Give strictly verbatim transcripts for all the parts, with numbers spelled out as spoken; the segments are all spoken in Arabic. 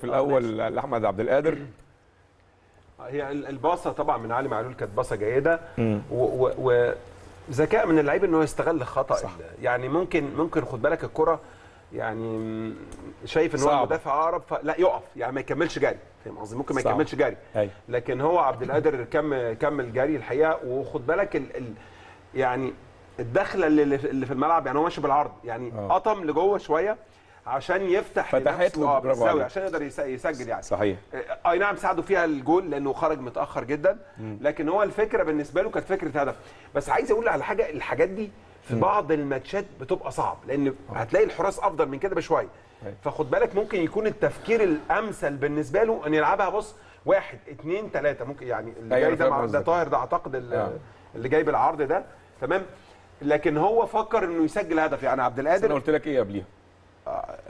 في الاول آه لاحمد عبد القادر. هي الباصه طبعا من علي معلول كانت باصه جيده وذكاء من اللعيب انه يستغل خطا، يعني ممكن ممكن خد بالك الكره، يعني شايف ان هو مدافع اقرب فلا يقف، يعني ما يكملش جري، فاهم قصدي؟ ممكن ما يكملش جري، لكن هو عبد القادر كم كمل جري الحقيقه. وخد بالك ال ال يعني الدخله اللي اللي في الملعب، يعني هو ماشي بالعرض، يعني قطم لجوه شويه عشان يفتح لنفسه بالزاويه عشان يقدر يسجل، يعني صحيح. اي نعم ساعده فيها الجول لانه خرج متاخر جدا، لكن هو الفكره بالنسبه له كانت فكره هدف. بس عايز اقول على حاجه، الحاجات دي في بعض الماتشات بتبقى صعب لان هتلاقي الحراس افضل من كده بشويه، فخد بالك ممكن يكون التفكير الامثل بالنسبه له ان يلعبها بص واحد اثنين ثلاثه، ممكن يعني اللي جاي ده مع ده طاهر ده اعتقد اللي جاي بالعرض ده تمام، لكن هو فكر انه يسجل هدف. يعني عبد القادر انا قلت لك ايه قبليها؟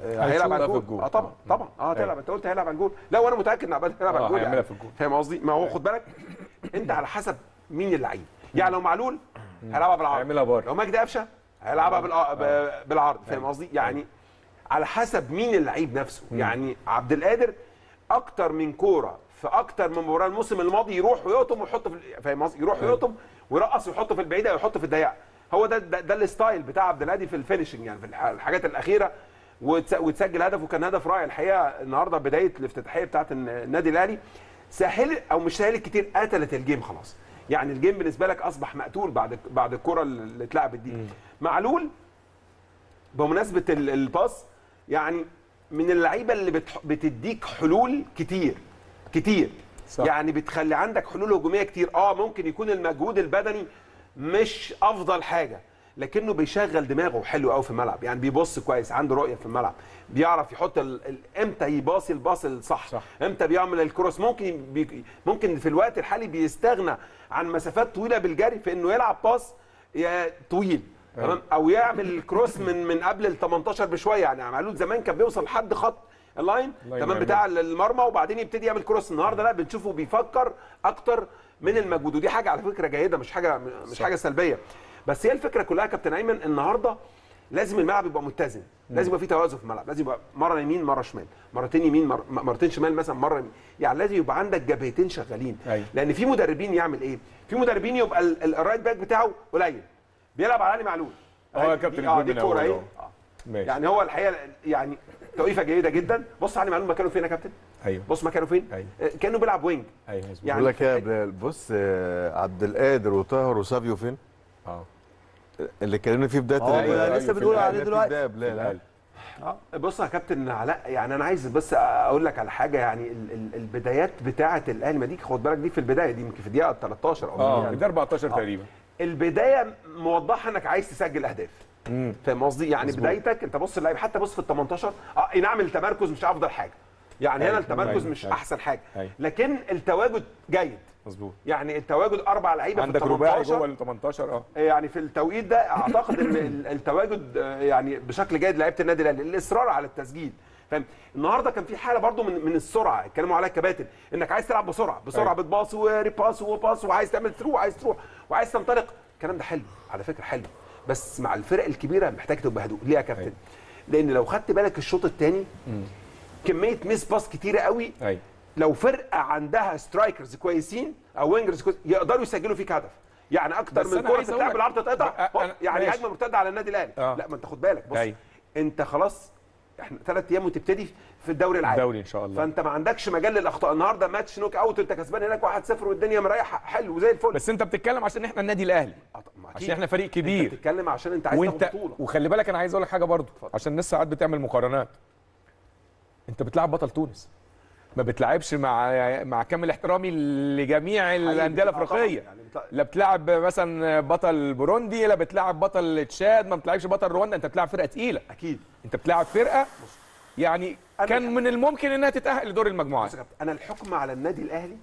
هيلعب على الجول. اه طبعا طبعا اه هتلعب، انت قلت هيلعب على الجول، لا وانا متاكد ان عبد هيلعب على الجول، يعني فاهم قصدي؟ ما هو خد بالك انت على حسب مين اللعيب، يعني لو معلول هيلعبها بالعرض هيعملها بار، لو مجدي قفشه هيلعبها بالعرض، فاهم قصدي؟ يعني على حسب مين اللعيب نفسه. يعني عبد القادر اكتر من كوره في اكتر من مباراه الموسم الماضي يروح ويقطم ويحط في، فاهم قصدي؟ يروح ويقطم ويرقص ويحط في البعيده ويحط في الضيقه، هو ده ده الستايل بتاع عبد الهادي في الفينشنج، يعني في الحاجات الاخيره، وتسجل هدف وكان هدف رائع الحقيقه النهارده. بدايه الافتتاحيه بتاعه النادي الاهلي سهل او مش سهل كتير، قتلت الجيم خلاص، يعني الجيم بالنسبه لك اصبح مقتول بعد بعد الكره اللي اتلعبت دي. معلول بمناسبه الباس، يعني من اللعيبه اللي بتديك حلول كتير كتير صح. يعني بتخلي عندك حلول هجوميه كتير. اه ممكن يكون المجهود البدني مش افضل حاجه، لكنه بيشغل دماغه حلو قوي في الملعب، يعني بيبص كويس، عنده رؤيه في الملعب، بيعرف يحط امتى يباصي الباص الصح، امتى بيعمل الكروس. ممكن بي ممكن في الوقت الحالي بيستغنى عن مسافات طويله بالجري في انه يلعب باص طويل تمام، او يعمل الكروس من من قبل ال تمنتاشر بشويه. يعني معلول زمان كان بيوصل لحد خط اللاين تمام بتاع المرمى وبعدين يبتدي يعمل كروس. النهارده لا، بنشوفه بيفكر اكتر من المجهود، ودي حاجه على فكره جيده، مش حاجه مش صح. حاجه سلبيه، بس هي الفكره كلها يا كابتن ايمن النهارده لازم الملعب يبقى متزن، لازم يبقى في توازن في الملعب، لازم يبقى مره يمين مره شمال، مرتين يمين مر... مرتين شمال مثلا مره يمين. يعني لازم يبقى عندك جبهتين شغالين أي. لان في مدربين يعمل ايه؟ في مدربين يبقى الرايت باك بتاعه قليل بيلعب على علي معلول. اه يا كابتن اه دي الكوره ايه؟ يعني هو الحقيقه يعني توقيفه جيده جدا. بص علي معلول مكانه فين يا كابتن؟ ايوه بص مكانه فين؟ أيوة. كانه بيلعب وينج. ايوه مظبوط. يعني بقول لك يا بلال، بص عبد القادر وطاهر وسافيو فين؟ اه اللي اتكلمنا فيه بدايه اه أيوة. لسه بنقول عليه دلوقتي ده بلال. اه بص يا كابتن علاء، يعني انا عايز بس اقول لك على حاجه، يعني البدايات بتاعه الاهلي ما دي خد بالك، دي في البدايه دي يمكن في الدقيقه تلتاشر او اه يعني اربعتاشر تقريبا. البدايه موضحه انك عايز تسجل اهداف، فاهم قصدي؟ يعني مزبوط. بدايتك انت بص اللعيب حتى بص في ال تمنتاشر اه اي نعم التمركز مش افضل حاجه، يعني هنا التمركز مش احسن حاجه، لكن التواجد جيد مظبوط. يعني التواجد اربع لعيبه في ال تمنتاشر، عندك رباعي جوه ال تمنتاشر اه يعني في التوقيت ده اعتقد ان التواجد يعني بشكل جيد لعيبه النادي الاهلي، الاصرار على التسجيل، فاهم؟ النهارده كان في حاله برده من من السرعه، اتكلموا عليها الكباتن انك عايز تلعب بسرعه بسرعه، بتباص وريباس وباص وعايز تعمل ثرو وعايز تروح وعايز تنطلق. الكلام ده حلو على فكره، حلو، بس مع الفرق الكبيره محتاج تبقى هدوء. ليه يا كابتن؟ لان لو خدت بالك الشوط الثاني كميه ميس باس كتيره قوي. أي. لو فرقه عندها سترايكرز كويسين او وينجرز كويسين يقدروا يسجلوا فيك هدف، يعني اكتر من كره تتلعب بالعرض تتقطع، يعني هجمه مرتده على النادي الاهلي. آه. لا ما انت خد بالك، بص أي. انت خلاص احنا ثلاث ايام وتبتدي في الدوري العالمي، الدوري ان شاء الله، فانت ما عندكش مجال للاخطاء. النهارده ماتش نوك اوت، انت كسبان هناك واحد صفر والدنيا مريحه، حلو زي الفل، بس انت بتتكلم عشان احنا النادي الاهلي، عشان احنا فريق كبير، انت بتتكلم عشان انت عايز تاخد بطوله. وخلي بالك انا عايز اقول لك حاجه برضه، عشان الناس ساعات بتعمل مقارنات، انت بتلعب بطل تونس، ما بتلعبش مع مع كامل احترامي لجميع الانديه الافريقيه، لا بتلعب مثلا بطل بوروندي، لا بتلعب بطل تشاد، ما بتلعبش بطل رواندا، انت بتلعب فرقه تقيله اكيد، انت بتلعب فرقه يعني كان من الممكن انها تتاهل لدور المجموعات. انا الحكم على النادي الاهلي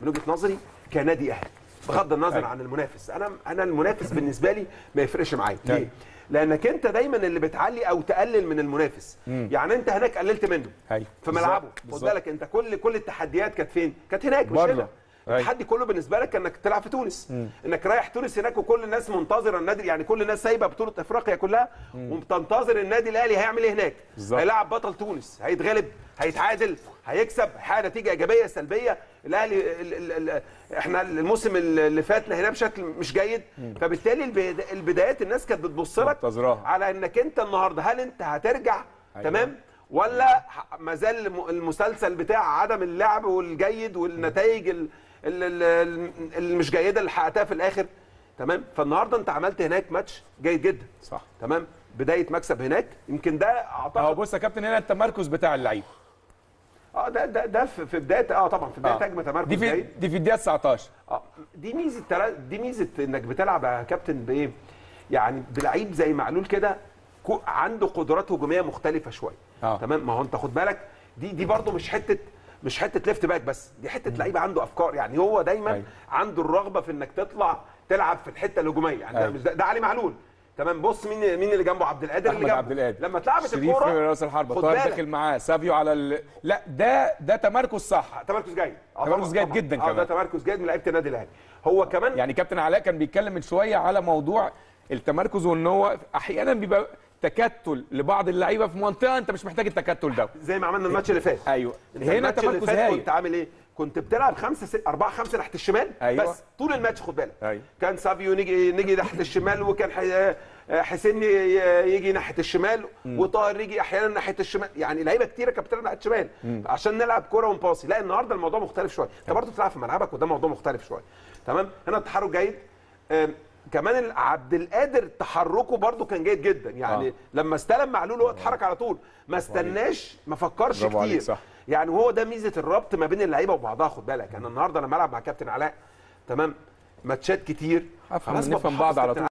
من وجهه نظري كنادي اهلي بغض النظر أي. عن المنافس، انا انا المنافس بالنسبه لي ما يفرقش معايا. ليه؟ لانك انت دايما اللي بتعلي او تقلل من المنافس. مم. يعني انت هناك قللت منه في ملعبه، خد بالك انت كل كل التحديات كانت فين؟ كانت هناك مش هنا. التحدي كله بالنسبه لك انك تلعب في تونس، م. انك رايح تونس هناك وكل الناس منتظره النادي، يعني كل الناس سايبه بطوله افريقيا كلها م. وبتنتظر النادي الاهلي هيعمل ايه هناك. بالزبط. هيلعب بطل تونس، هيتغلب، هيتعادل، هيكسب، حاجه نتيجه ايجابيه سلبيه. الاهلي ال ال ال احنا الموسم اللي فاتنا هنا بشكل مش جيد، م. فبالتالي البدا البدايات الناس كانت بتبص لك على انك انت النهارده هل انت هترجع أيوة. تمام ولا ما زال المسلسل بتاع عدم اللعب والجيد والنتائج اللي مش جيده اللي حققتها في الاخر. تمام، فالنهارده انت عملت هناك ماتش جيد جدا، صح؟ تمام، بدايه مكسب هناك، يمكن ده اعتقد اه بص يا كابتن هنا التمركز بتاع اللعيبه اه ده ده ده في بدايه اه طبعا في بدايه هجمه آه. تمركز دي في دي في الدقيقه تسعتاشر اه دي ميزه دي ميزه انك بتلعب يا كابتن بايه؟ يعني بلعيب زي معلول كده عنده قدرات هجوميه مختلفه شويه. آه. تمام، ما هو انت خد بالك دي دي برضه مش حته مش حته ليفت باك بس، دي حته لعيبه عنده افكار، يعني هو دايما أي. عنده الرغبه في انك تطلع تلعب في الحته الهجوميه، يعني مش ده, ده علي معلول. تمام، بص مين مين اللي جنبه؟ عبد القادر اللي جنبه. عبد القادر لما اتلعبت الكوره شريف راس الحربه طاهر داخل معاه، سافيو على ال... لا ده ده تمركز، صح؟ تمركز جيد، تمركز جيد جدا كمان. اه ده تمركز جيد من لعيبه النادي الاهلي. هو كمان يعني كابتن علاء كان بيتكلم من شويه على موضوع التمركز، وان هو احيانا بيبقى تكتل لبعض اللعيبه في منطقه انت مش محتاج التكتل ده، زي ما عملنا الماتش اللي فات. ايوه، هنا تمركز هايل. كنت عامل ايه؟ كنت بتلعب خمسه اربعه خمسه ناحيه الشمال. أيوة. بس طول الماتش خد بالك. أيوة. كان سافيو نيجي نيجي ناحيه الشمال، وكان حسين يجي ناحيه الشمال، وطاهر يجي احيانا ناحيه الشمال، يعني لعيبه كتيره كانت بتلعب ناحيه الشمال عشان نلعب كوره ونباصي. لا النهارده الموضوع مختلف شويه، انت برضه بتلعب في ملعبك وده موضوع مختلف شويه. تمام، هنا التحرك جيد. كمان عبد القادر تحركه برده كان جيد جدا، يعني آه. لما استلم معلول هو اتحرك على طول، ما استناش، ما فكرش كتير. صح. يعني هو ده ميزه الربط ما بين اللعيبه وبعضها. خد بالك انا يعني النهارده لما العب مع كابتن علاء تمام ماتشات كتير، خلاص نفهم بعض على طول.